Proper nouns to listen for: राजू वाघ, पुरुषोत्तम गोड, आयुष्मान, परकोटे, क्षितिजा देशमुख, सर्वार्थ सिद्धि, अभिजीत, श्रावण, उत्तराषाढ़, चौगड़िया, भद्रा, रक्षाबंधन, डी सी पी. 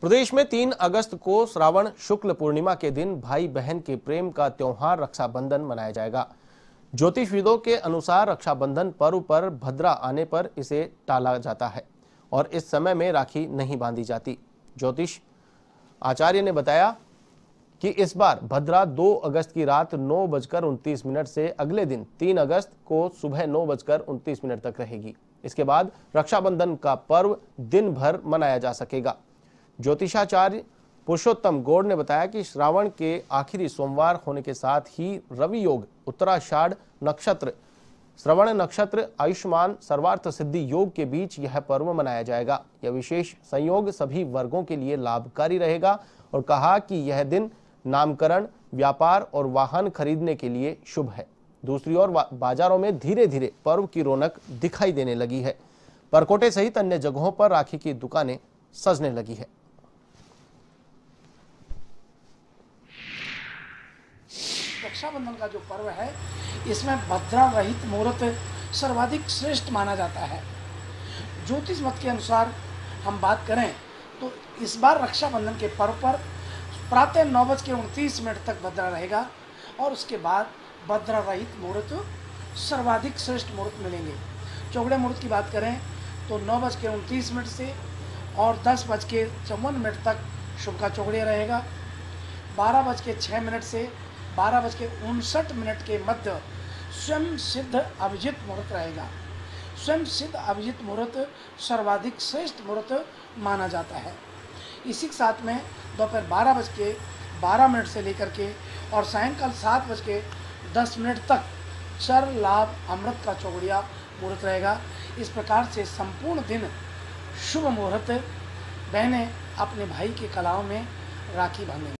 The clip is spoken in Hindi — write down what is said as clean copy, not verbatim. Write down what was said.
प्रदेश में 3 अगस्त को श्रावण शुक्ल पूर्णिमा के दिन भाई बहन के प्रेम का त्योहार रक्षाबंधन मनाया जाएगा। ज्योतिषविदों के अनुसार रक्षाबंधन पर्व पर भद्रा आने पर इसे टाला जाता है और इस समय में राखी नहीं बांधी जाती। ज्योतिष आचार्य ने बताया कि इस बार भद्रा 2 अगस्त की रात 9:29 से अगले दिन 3 अगस्त को सुबह 9:29 तक रहेगी। इसके बाद रक्षाबंधन का पर्व दिन भर मनाया जा सकेगा। ज्योतिषाचार्य पुरुषोत्तम गोड ने बताया कि श्रावण के आखिरी सोमवार होने के साथ ही रवि योग, उत्तराषाढ़ नक्षत्र, श्रवण नक्षत्र, आयुष्मान, सर्वार्थ सिद्धि योग के बीच यह पर्व मनाया जाएगा। यह विशेष संयोग सभी वर्गों के लिए लाभकारी रहेगा और कहा कि यह दिन नामकरण, व्यापार और वाहन खरीदने के लिए शुभ है। दूसरी ओर बाजारों में धीरे धीरे पर्व की रौनक दिखाई देने लगी है। परकोटे सहित अन्य जगहों पर राखी की दुकानें सजने लगी है। रक्षाबंधन का जो पर्व है इसमें भद्रा रहित मुहूर्त सर्वाधिक श्रेष्ठ माना जाता है। ज्योतिष मत के अनुसार हम बात करें तो इस बार रक्षाबंधन के पर्व पर प्रातः 9:29 तक भद्रा रहेगा और उसके बाद भद्रा रहित मुहूर्त सर्वाधिक श्रेष्ठ मुहूर्त मिलेंगे। चौगड़े मुहूर्त की बात करें तो 9:29 से और 10:54 तक शुभ का चौगड़े रहेगा। 12:06 से 12:59 के मध्य स्वयं सिद्ध अभिजीत मुहूर्त रहेगा। स्वयं सिद्ध अभिजीत मुहूर्त सर्वाधिक श्रेष्ठ मुहूर्त माना जाता है। इसी के साथ में दोपहर 12:12 से लेकर के और सायंकाल 7:10 तक चर लाभ अमृत का चौगड़िया मुहूर्त रहेगा। इस प्रकार से संपूर्ण दिन शुभ मुहूर्त बहनें अपने भाई के कलाओं में राखी बांधेंगी।